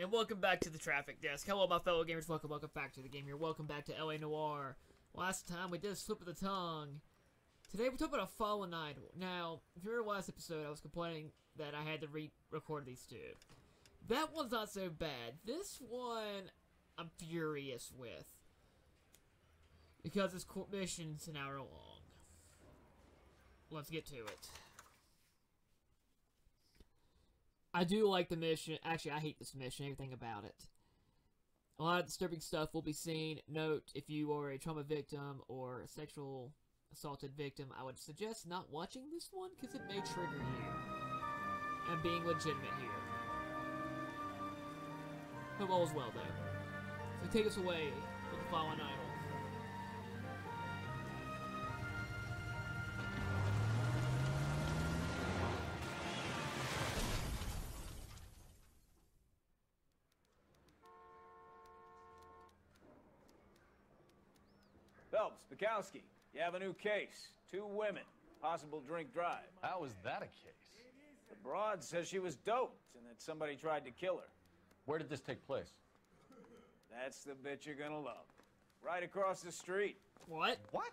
And welcome back to the Traffic Desk. Hello, my fellow gamers. Welcome back to the game here. Welcome back to L.A. Noire. Last time we did a slip of the tongue. Today we're talking about a Fallen Idol. Now, if you remember last episode, I was complaining that I had to re-record these two. That one's not so bad. This one, I'm furious with. Because this court mission's an hour long. Let's get to it. I do like the mission. Actually, I hate this mission, everything about it. A lot of disturbing stuff will be seen. Note, if you are a trauma victim or a sexual assaulted victim, I would suggest not watching this one because it may trigger you. I'm being legitimate here. Hope all is well, though. So take us away with the Fallen Idol. Phelps, Bekowski, you have a new case. Two women, possible drink drive. How is that a case? The broad says she was doped and that somebody tried to kill her. Where did this take place? That's the bit you're gonna love. Right across the street. What? What?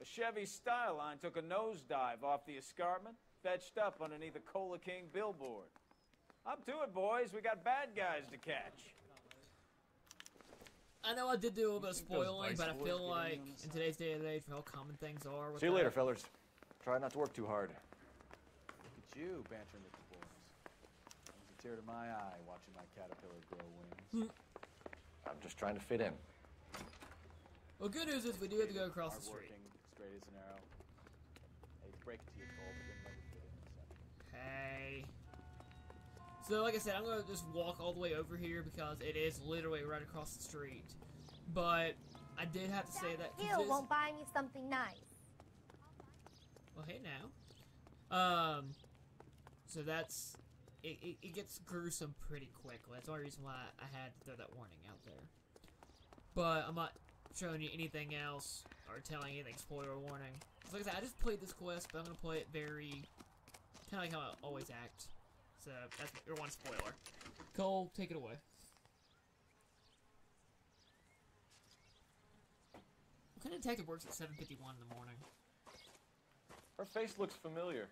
A Chevy Styline took a nosedive off the escarpment, fetched up underneath a Cola King billboard. Up to it, boys. We got bad guys to catch. I know I did do a little bit of spoiling, but I feel like in today's day and age, how common things are. See you later, fellas. Try not to work too hard. Look at you bantering with the boys. There's a tear to my eye watching my caterpillar grow wings. I'm just trying to fit in. Well, good news is we do have to go across the street. Straight as an arrow. Hey, break it to your cold, but didn't fit in a second. Hey. So, like I said, I'm going to just walk all the way over here because it is literally right across the street. But I did have to say that... Hill won't buy me something nice. Well, hey now. So that's... It gets gruesome pretty quickly. That's the only reason why I had to throw that warning out there. But I'm not showing you anything else or telling you anything spoiler warning. So like I said, I just played this quest, but I'm going to play it very... kind of like how I always act. So, that's your one spoiler. Cole, take it away. What kind of detective works at 7:51 in the morning? Her face looks familiar.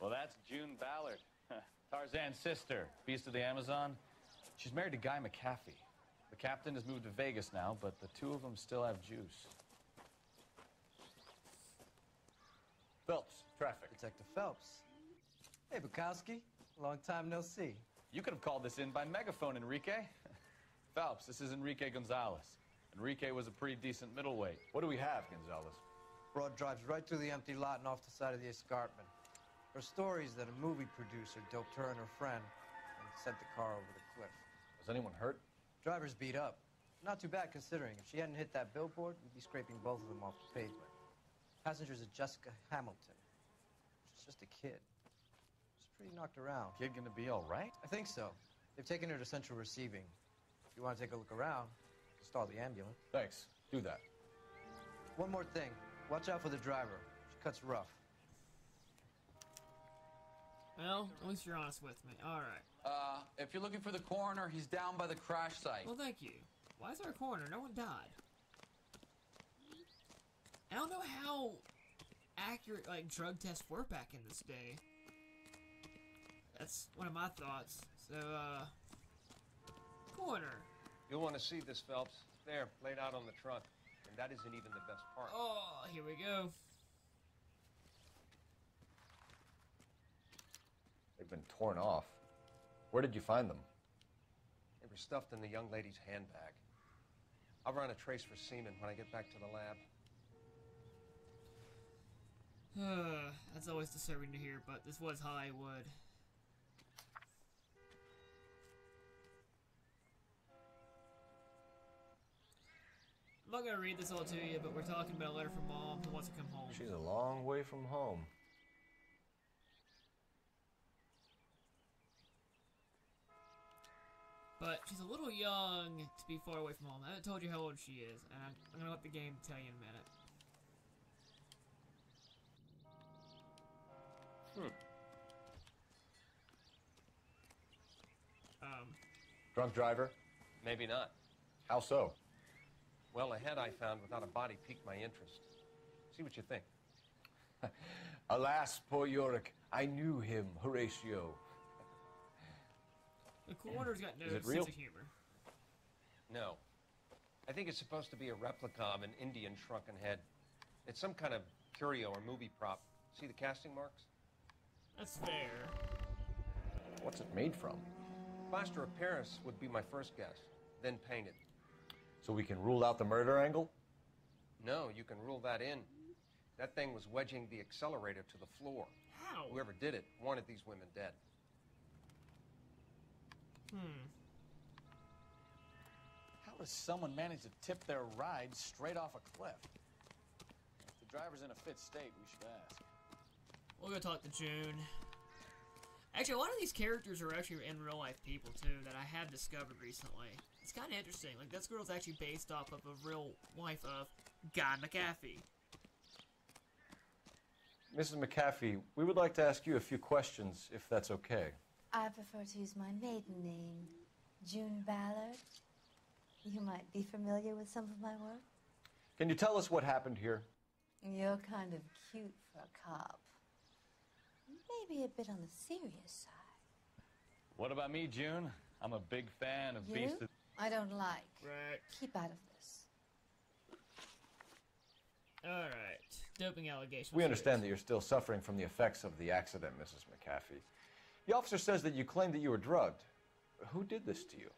Well, that's June Ballard. Tarzan's sister, Beast of the Amazon. She's married to Guy McAfee. The captain has moved to Vegas now, but the two of them still have juice. Phelps, traffic. Detective Phelps. Hey, Bekowski. Long time no see. You could have called this in by megaphone, Enrique. Phelps, this is Enrique Gonzalez. Enrique was a pretty decent middleweight. What do we have, Gonzalez? Broad drives right through the empty lot and off the side of the escarpment. Her story is that a movie producer doped her and her friend and sent the car over the cliff. Was anyone hurt? Driver's beat up. Not too bad considering. If she hadn't hit that billboard, we'd be scraping both of them off the pavement. Passengers are Jessica Hamilton. She's just a kid. Pretty knocked around. Kid gonna be all right? I think so. They've taken her to central receiving. If you want to take a look around, stall the ambulance. Thanks. Do that. One more thing. Watch out for the driver. She cuts rough. Well, at least you're honest with me. All right. If you're looking for the coroner, he's down by the crash site. Well, thank you. Why is there a coroner? No one died. I don't know how accurate, like, drug tests were back in this day. That's one of my thoughts. So, corner. You'll want to see this, Phelps. There, laid out on the trunk. And that isn't even the best part. Oh, here we go. They've been torn off. Where did you find them? They were stuffed in the young lady's handbag. I'll run a trace for semen when I get back to the lab. That's always disturbing to hear, but this was Hollywood. I'm not going to read this all to you, but we're talking about a letter from Mom who wants to come home. She's a long way from home. But she's a little young to be far away from home. I haven't told you how old she is, and I'm going to let the game tell you in a minute. Drunk driver? Maybe not. How so? Well, a head I found without a body piqued my interest. See what you think. Alas, poor Yorick. I knew him, Horatio. The Corner's got no sense of humor. No. I think it's supposed to be a replica of an Indian shrunken head. It's some kind of curio or movie prop. See the casting marks? That's fair. What's it made from? Plaster of Paris would be my first guess, then painted. So we can rule out the murder angle? No, you can rule that in. That thing was wedging the accelerator to the floor. How? Whoever did it wanted these women dead. How does someone manage to tip their ride straight off a cliff? If the driver's in a fit state, we should ask. We'll go talk to June. Actually, a lot of these characters are actually in real life people too that I have discovered recently. It's kind of interesting. Like this girl's actually based off of a real life of Guy McAfee. Mrs. McAfee, we would like to ask you a few questions, if that's okay. I prefer to use my maiden name, June Ballard. You might be familiar with some of my work. Can you tell us what happened here? You're kind of cute for a cop. Maybe a bit on the serious side. What about me, June? I'm a big fan of beasts. I don't like. Right. Keep out of this. All right. Doping allegations. We understand that you're still suffering from the effects of the accident, Mrs. McAfee. The officer says that you claimed that you were drugged. Who did this to you?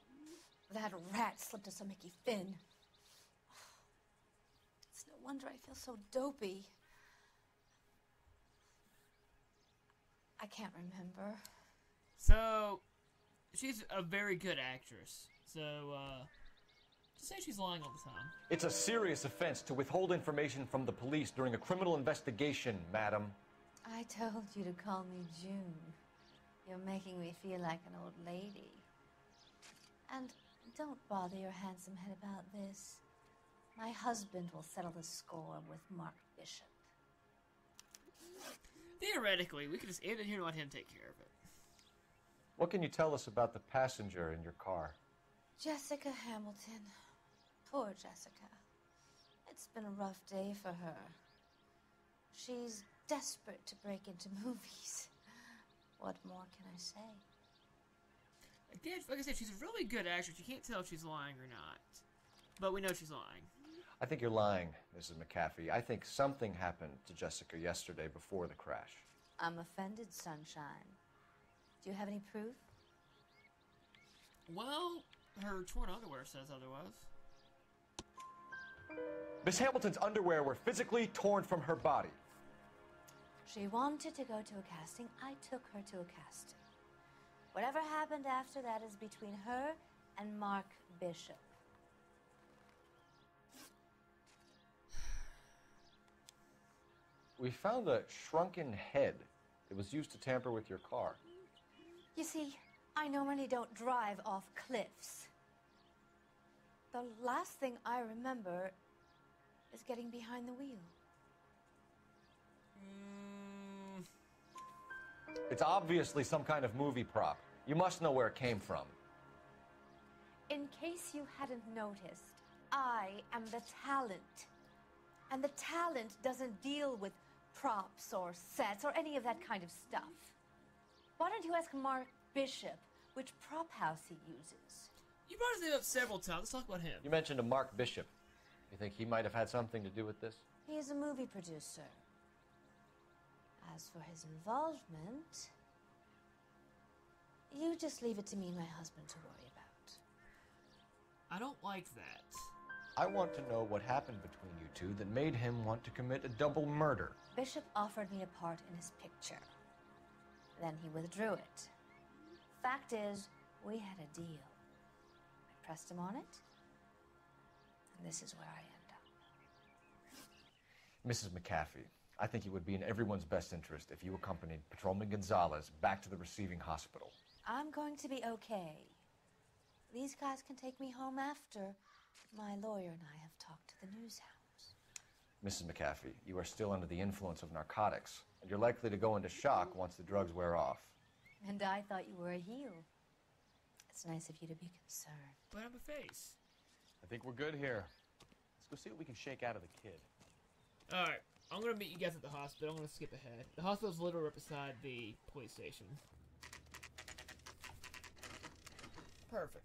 That rat slipped us a Mickey Finn. It's no wonder I feel so dopey. I can't remember. So, she's a very good actress. So, just say she's lying all the time. It's a serious offense to withhold information from the police during a criminal investigation, madam. I told you to call me June. You're making me feel like an old lady. And don't bother your handsome head about this. My husband will settle the score with Mark Bishop. Theoretically, we could just end it here and let him take care of it. What can you tell us about the passenger in your car? Jessica Hamilton. Poor Jessica. It's been a rough day for her. She's desperate to break into movies. What more can I say? Like I said, she's a really good actress. You can't tell if she's lying or not. But we know she's lying. I think you're lying, Mrs. McAfee. I think something happened to Jessica yesterday before the crash. I'm offended, Sunshine. Do you have any proof? Well, her torn underwear says otherwise. Miss Hamilton's underwear were physically torn from her body. She wanted to go to a casting. I took her to a casting. Whatever happened after that is between her and Mark Bishop. We found a shrunken head that was used to tamper with your car. You see, I normally don't drive off cliffs. The last thing I remember is getting behind the wheel. It's obviously some kind of movie prop. You must know where it came from. In case you hadn't noticed, I am the talent. And the talent doesn't deal with props or sets or any of that kind of stuff. Why don't you ask Mark Bishop which prop house he uses? You brought his name up several times. Let's talk about him. You mentioned a Mark Bishop. You think he might have had something to do with this? He is a movie producer. As for his involvement, you just leave it to me and my husband to worry about. I don't like that. I want to know what happened between you two that made him want to commit a double murder. Bishop offered me a part in his picture. Then he withdrew it. Fact is, we had a deal. I pressed him on it, and this is where I end up. Mrs. McAfee. I think it would be in everyone's best interest if you accompanied Patrolman Gonzalez back to the receiving hospital. I'm going to be okay. These guys can take me home after my lawyer and I have talked to the news house. Mrs. McAfee, you are still under the influence of narcotics, and you're likely to go into shock once the drugs wear off. And I thought you were a heel. That's nice of you to be concerned. Put up a face. I think we're good here. Let's go see what we can shake out of the kid. Alright, I'm gonna meet you guys at the hospital. I'm gonna skip ahead. The hospital's literally right beside the police station. Perfect.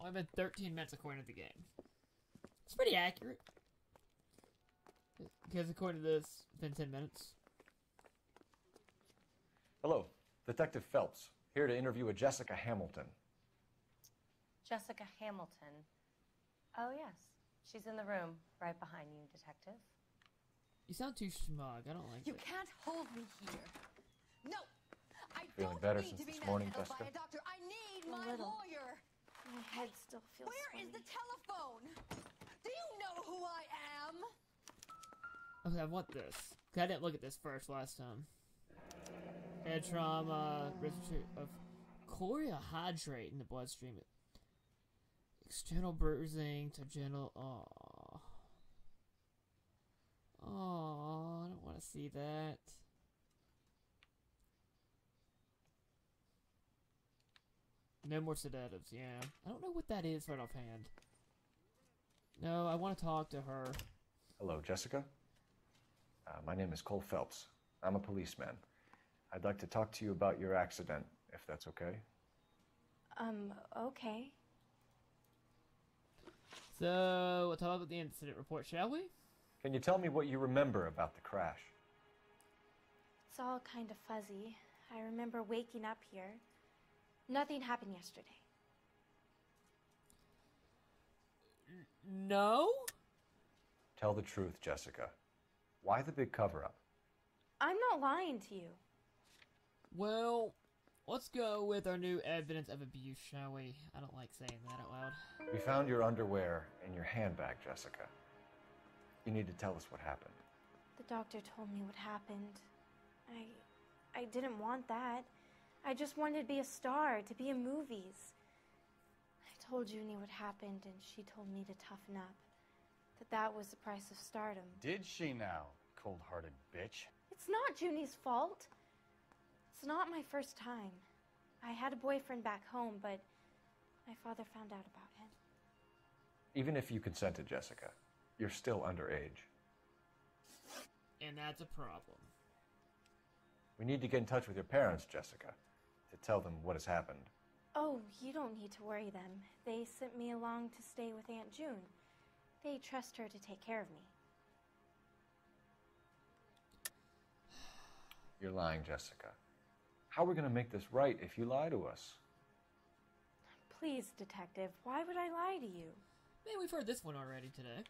Only been 13 minutes according to the game. It's pretty accurate. Because according to this, it's been 10 minutes. Hello, Detective Phelps, here to interview a Jessica Hamilton. Jessica Hamilton. Oh, yes. She's in the room, right behind you, Detective. You sound too smug. I don't like you. You can't hold me here. No! I Feeling don't better need since to be this morning, Jessica? By a doctor. I need my lawyer! My head still feels Where is the telephone? Do you know who I am? Okay, I want this. I didn't look at this first last time. Head trauma, registry of chlorohydrate in the bloodstream. External bruising to genital. Oh, I don't want to see that. No more sedatives. Yeah, I don't know what that is right offhand. No, I want to talk to her. Hello, Jessica. My name is Cole Phelps. I'm a policeman. I'd like to talk to you about your accident, if that's okay. Okay. So, we'll talk about the incident report, shall we? Can you tell me what you remember about the crash? It's all kind of fuzzy. I remember waking up here. Nothing happened yesterday. No? Tell the truth, Jessica. Why the big cover-up? I'm not lying to you. Well, let's go with our new evidence of abuse, shall we? I don't like saying that out loud. We found your underwear in your handbag, Jessica. You need to tell us what happened. The doctor told me what happened. I didn't want that. I just wanted to be a star, to be in movies. I told Junie what happened, and she told me to toughen up. That was the price of stardom. Did she now, cold-hearted bitch? It's not Junie's fault. It's not my first time. I had a boyfriend back home, but my father found out about him. Even if you consented, Jessica, you're still underage. And that's a problem. We need to get in touch with your parents, Jessica, to tell them what has happened. Oh, you don't need to worry them. They sent me along to stay with Aunt June. They trust her to take care of me. You're lying, Jessica. How are we going to make this right if you lie to us? Please, Detective, why would I lie to you? Man, we've heard this one already today.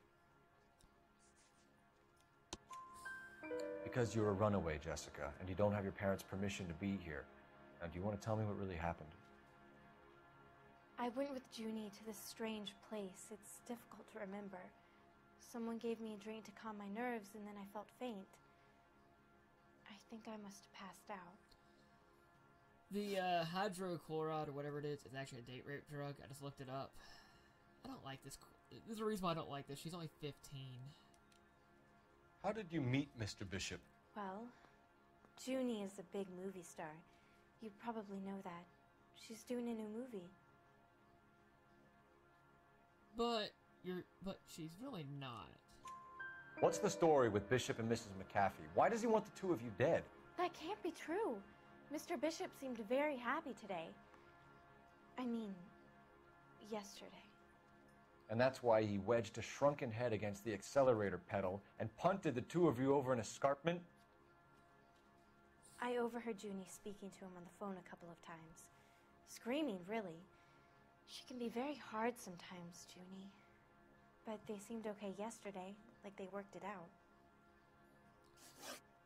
Because you're a runaway, Jessica, and you don't have your parents' permission to be here. Now, do you want to tell me what really happened? I went with Junie to this strange place. It's difficult to remember. Someone gave me a drink to calm my nerves, and then I felt faint. I think I must have passed out. The hydrochloride or whatever it is actually a date rape drug. I just looked it up. I don't like this. There's a reason why I don't like this. She's only 15. How did you meet Mr. Bishop? Well, Junie is a big movie star. You probably know that. She's doing a new movie. But she's really not. What's the story with Bishop and Mrs. McAfee? Why does he want the two of you dead? That can't be true. Mr. Bishop seemed very happy today. I mean, yesterday. And that's why he wedged a shrunken head against the accelerator pedal and punted the two of you over an escarpment? I overheard Junie speaking to him on the phone a couple of times. Screaming, really. She can be very hard sometimes, Junie. But they seemed okay yesterday, like they worked it out.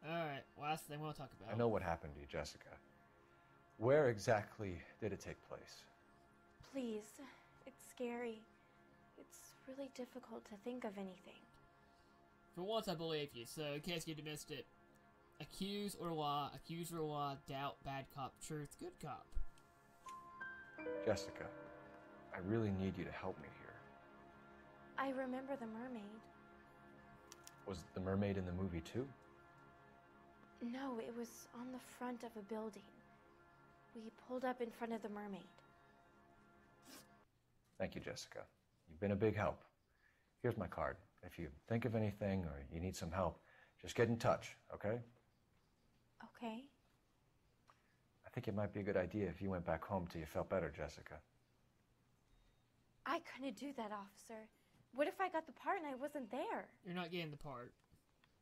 Alright, last thing we'll talk about. I know what happened to you, Jessica. Where exactly did it take place? Please, it's scary. It's really difficult to think of anything. For once, I believe you, so in case you missed it. Accuse or lie, accuser or lie, doubt, bad cop, truth, good cop. Jessica. I really need you to help me here. I remember the mermaid. Was the mermaid in the movie too? No, it was on the front of a building. We pulled up in front of the mermaid. Thank you, Jessica. You've been a big help. Here's my card. If you think of anything or you need some help, just get in touch, okay? Okay. I think it might be a good idea if you went back home till you felt better, Jessica. I couldn't do that, officer. What if I got the part and I wasn't there? You're not getting the part.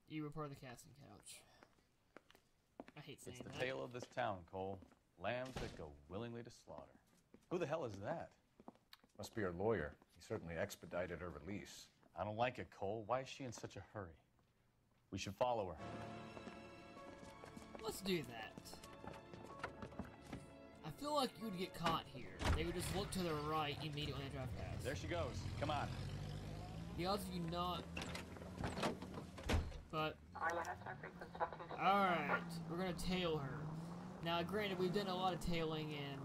You were part of the casting couch. I hate saying that. It's the tale of this town, Cole. Lambs that go willingly to slaughter. Who the hell is that? Must be her lawyer. He certainly expedited her release. I don't like it, Cole. Why is she in such a hurry? We should follow her. Let's do that. I feel like you would get caught here. They would just look to the right immediately and drive past. There she goes. Come on. The odds of you not... But... Alright. We're gonna tail her. Now, granted, we've done a lot of tailing in...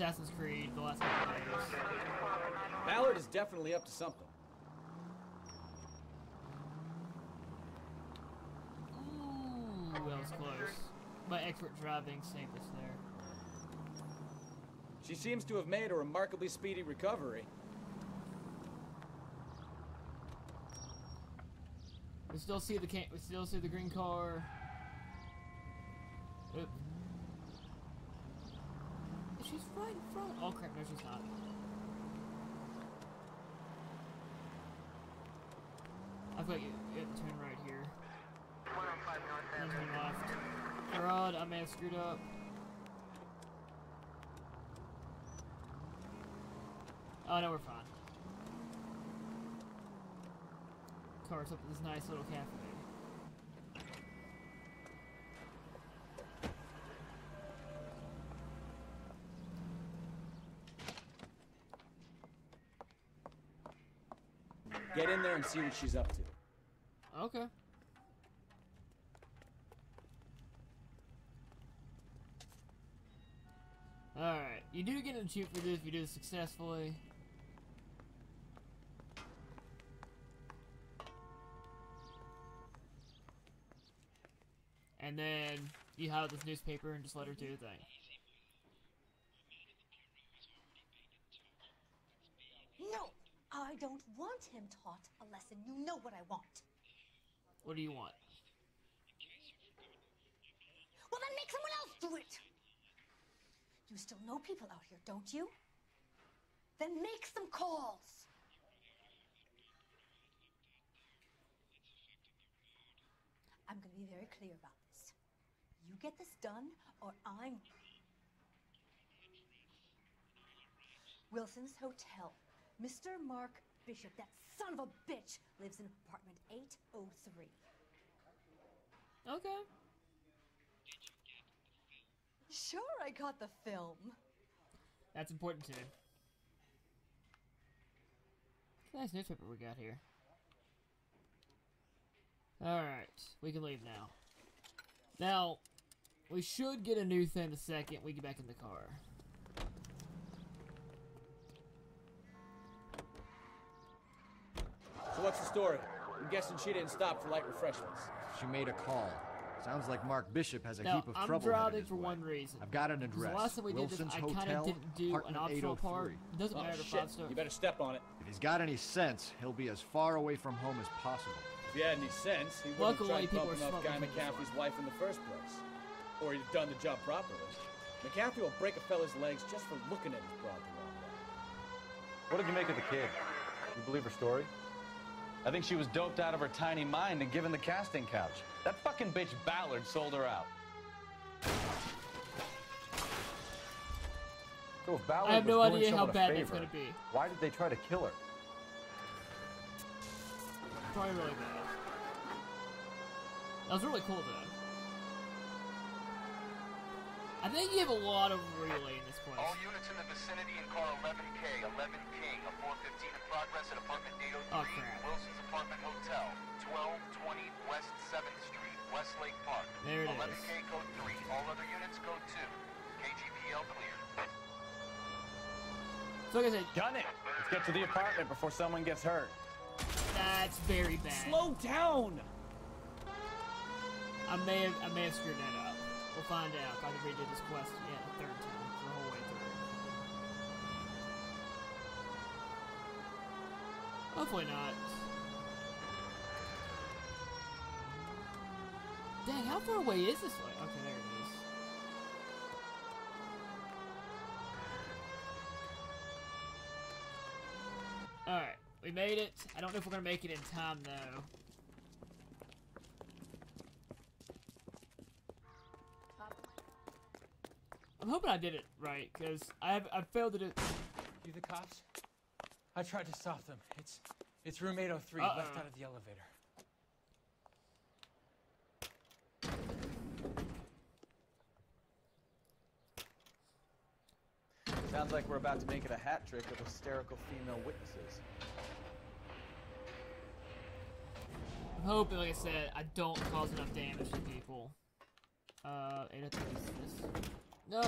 Assassin's Creed, the last couple of days. Ballard is definitely up to something. Ooh, that was close. My expert driving saved us there. She seems to have made a remarkably speedy recovery. We still see the green car. Oop. She's right in front. Oh crap! No, she's not. I feel like you have to turn right here. 105 North. Turn left. Rod, I may have screwed up. Oh no, we're fine. Cars up at this nice little cafe. Get in there and see what she's up to. Okay. Alright, you do get an achievement for this if you do this successfully. And then you have this newspaper and just let her do the thing. No, I don't want him taught a lesson. You know what I want. What do you want? Well, then make someone else do it. You still know people out here, don't you? Then make some calls. I'm going to be very clear about this. You get this done, or I'm... Wilson's Hotel. Mr. Mark Bishop, that son of a bitch, lives in apartment 803. Okay. Sure, I got the film. That's important too. Nice newspaper we got here. Alright, we can leave now. Now... we should get a new thing the second we get back in the car. So what's the story? I'm guessing she didn't stop for light refreshments. She made a call. Sounds like Mark Bishop has a heap of trouble. I'm driving for one reason. I've got an address. The last time we did this, I kind of didn't do an optional part. It doesn't matter if I'm stuck. You better step on it. If he's got any sense, he'll be as far away from home as possible. If he had any sense, he wouldn't have tried bumping off Guy McAfee's wife in the first place. Or he'd have done the job properly. McAfee will break a fella's legs just for looking at his broad the wrong way. What did you make of the kid? You believe her story? I think she was doped out of her tiny mind and given the casting couch. That fucking bitch Ballard sold her out. So if Ballard I have no idea how bad it's going to be. Why did they try to kill her? Probably really bad. That was really cool, though. I think you have a lot of relay in this place. All units in the vicinity and call 11K, 11 King, a 415 in progress at apartment 803, Wilson's Apartment Hotel, 1220 West 7th Street, Westlake Park. There it 11K is. 11K code 3, all other units code 2. KGPL clear. So like I said, done it! Let's get to the apartment before someone gets hurt. That's very bad. Slow down! I may have screwed that up. We'll find out. I think we did this quest, yeah, the third time, the whole way through. Hopefully not. Dang, how far away is this way? Okay, there it is. Alright, we made it. I don't know if we're gonna make it in time, though. I'm hoping I did it right, because I've failed to do it. You the cops? I tried to stop them. It's room 803, left out of the elevator. Sounds like we're about to make it a hat trick of hysterical female witnesses. I'm hoping, like I said, I don't cause enough damage to people. I don't think this is... No!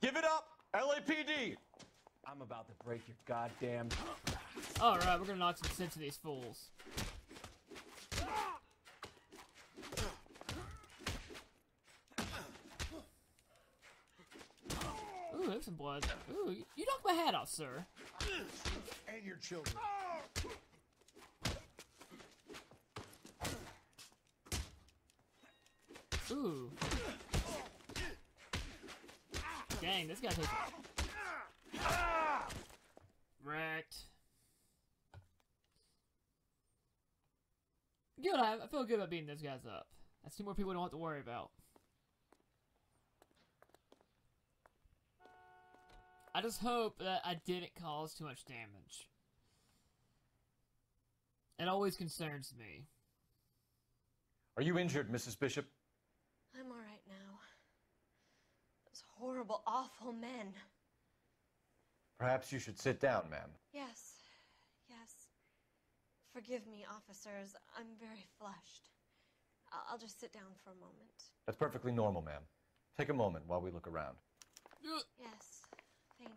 Give it up! LAPD! I'm about to break your goddamn... Alright, we're gonna knock some sense into these fools. Ooh, there's some blood. Ooh, you knocked my hat off, sir. And your children. Ooh. Dang, this guy takes it. Wrecked. Good, I feel good about beating those guys up. That's two more people we don't have to worry about. I just hope that I didn't cause too much damage. It always concerns me. Are you injured, Mrs. Bishop? I'm all right now. Those horrible, awful men. Perhaps you should sit down, ma'am. Yes. Yes. Forgive me, officers. I'm very flushed. I'll just sit down for a moment. That's perfectly normal, ma'am. Take a moment while we look around. Yes. Thank you.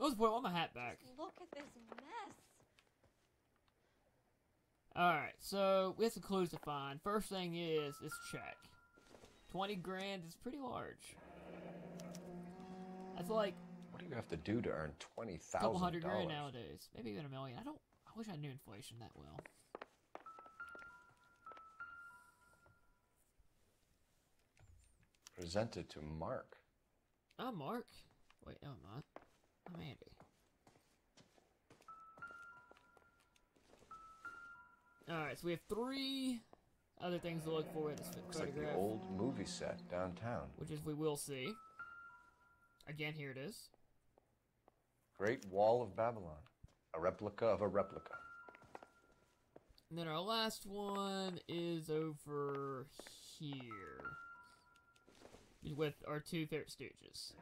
I was wearing my hat back. Just look at this mess. Alright, so we have some clues to find. First thing is this check. 20 grand is pretty large. That's like... What do you have to do to earn $20,000? A couple hundred grand nowadays. Maybe even a million. I wish I knew inflation that well. Presented to Mark. I'm Mark. Wait, no, I'm not. I'm Andy. Alright, so we have three other things to look for in this photograph. Looks like the old movie set downtown. Which is, we will see. Again, here it is. Great Wall of Babylon. A replica of a replica. And then our last one is over here. With our two favorite stooges.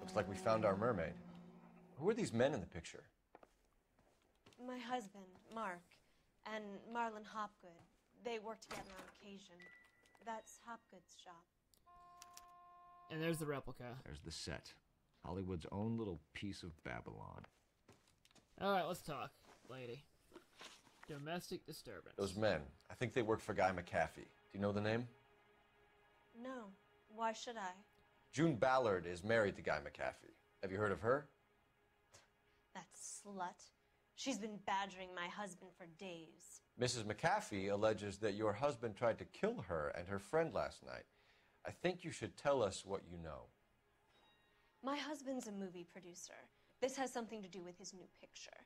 Looks like we found our mermaid. Who are these men in the picture? My husband, Mark, and Marlon Hopgood. They work together on occasion. That's Hopgood's shop. And there's the replica. There's the set. Hollywood's own little piece of Babylon. Alright, let's talk, lady. Domestic disturbance. Those men, I think they work for Guy McAfee. Do you know the name? No. Why should I? June Ballard is married to Guy McAfee. Have you heard of her? That slut. She's been badgering my husband for days. Mrs. McAfee alleges that your husband tried to kill her and her friend last night. I think you should tell us what you know. My husband's a movie producer. This has something to do with his new picture.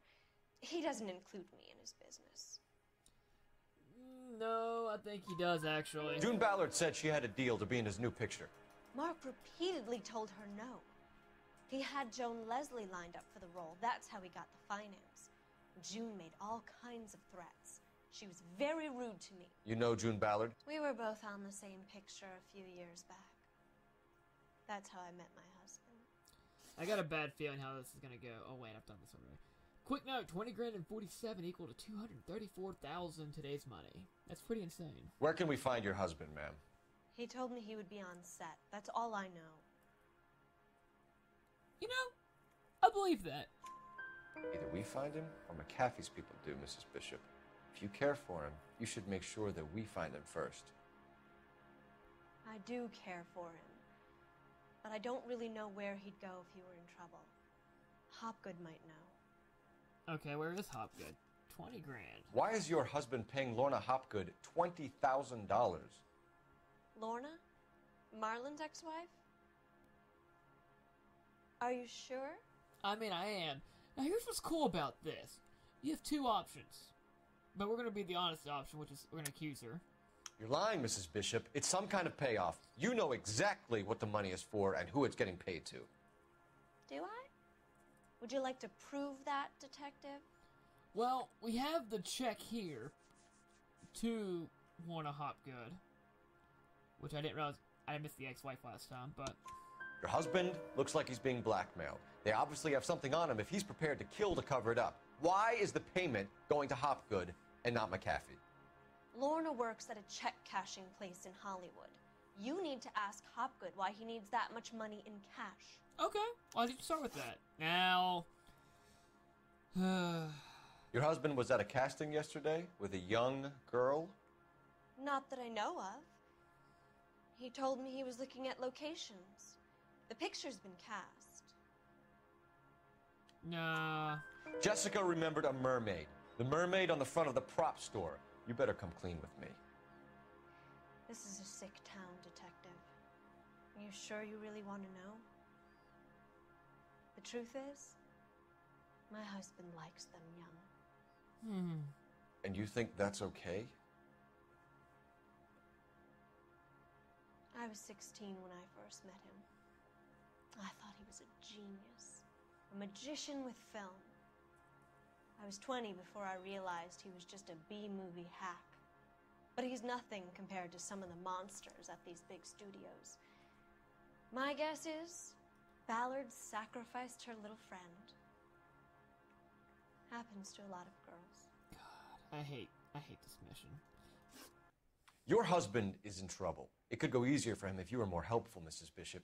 He doesn't include me in his business. No, I think he does, actually. June Ballard said she had a deal to be in his new picture. Mark repeatedly told her no. He had Joan Leslie lined up for the role. That's how he got the finance. June made all kinds of threats. She was very rude to me. You know June Ballard? We were both on the same picture a few years back. That's how I met my husband. I got a bad feeling how this is going to go. Oh, wait, I've done this already. Quick note, 20 grand and 47 equal to 234,000 today's money. That's pretty insane. Where can we find your husband, ma'am? He told me he would be on set. That's all I know. You know, I believe that. Either we find him or McAfee's people do, Mrs. Bishop. If you care for him, you should make sure that we find him first. I do care for him, but I don't really know where he'd go if he were in trouble. Hopgood might know. Okay, where is Hopgood? 20 grand. Why is your husband paying Lorna Hopgood $20,000? Lorna? Marlon's ex-wife? Are you sure? I mean, I am. Now, here's what's cool about this. You have two options. But we're going to be the honest option, which is we're going to accuse her. You're lying, Mrs. Bishop. It's some kind of payoff. You know exactly what the money is for and who it's getting paid to. Do I? Would you like to prove that, Detective? Well, we have the check here to Lorna Hopgood, which I didn't realize. I missed the ex-wife last time, but... Your husband looks like he's being blackmailed. They obviously have something on him if he's prepared to kill to cover it up. Why is the payment going to Hopgood and not McAfee? Lorna works at a check-cashing place in Hollywood. You need to ask Hopgood why he needs that much money in cash. Okay, why did you start with that? Now... Your husband was at a casting yesterday with a young girl? Not that I know of. He told me he was looking at locations. The picture's been cast. Nah. Jessica remembered a mermaid. The mermaid on the front of the prop store. You better come clean with me. This is a sick town, Detective. Are you sure you really want to know? The truth is, my husband likes them young. Hmm. And you think that's okay? I was 16 when I first met him. I thought he was a genius, a magician with film. I was 20 before I realized he was just a B-movie hack. But he's nothing compared to some of the monsters at these big studios. My guess is Ballard sacrificed her little friend. Happens to a lot of girls. God, I hate this mission. Your husband is in trouble. It could go easier for him if you were more helpful, Mrs. Bishop.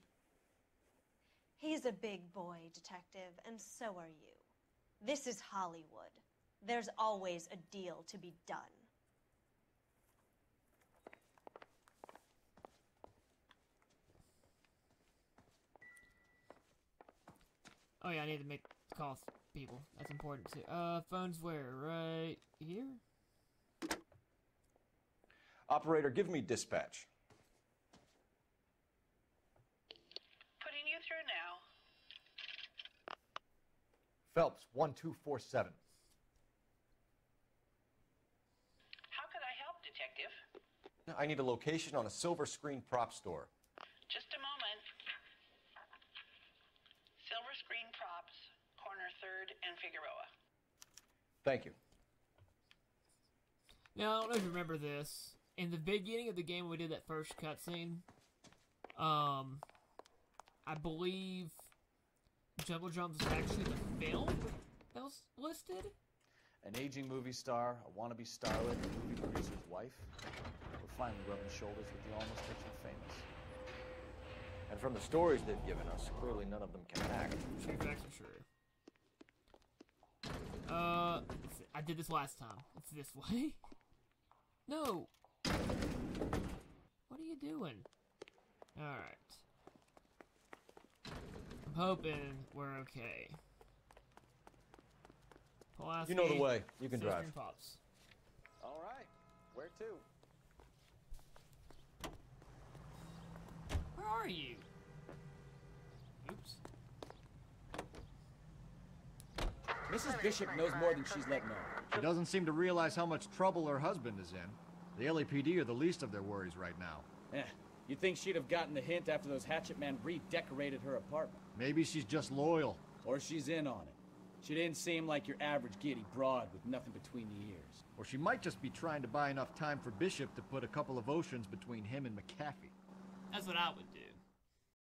He's a big boy, Detective, and so are you. This is Hollywood. There's always a deal to be done. Oh yeah, I need to make calls, people. That's important too. Phone's where? Right here? Operator, give me dispatch. Putting you through now. Phelps, 1247. How could I help, Detective? I need a location on a Silver Screen Prop store. Just a moment. Silver Screen Props, corner 3rd and Figueroa. Thank you. Now, I don't know if you remember this. In the beginning of the game, when we did that first cutscene, I believe Jungle Drums was actually the film that was listed. An aging movie star, a wannabe starlet, a movie producer's wife. We're finally rubbing shoulders with the almost kitchen famous. And from the stories they've given us, clearly none of them can act. That's true. I did this last time. It's this way. No! What are you doing? Alright. I'm hoping we're okay. Polaski, you know the way. You can drive. Pops. All right. Where to? Where are you? Oops. Mrs. Bishop knows more than she's letting on. She doesn't seem to realize how much trouble her husband is in. The LAPD are the least of their worries right now. Eh. You'd think she'd have gotten the hint after those hatchet men redecorated her apartment. Maybe she's just loyal. Or she's in on it. She didn't seem like your average giddy broad with nothing between the ears. Or she might just be trying to buy enough time for Bishop to put a couple of oceans between him and McAfee. That's what I would do.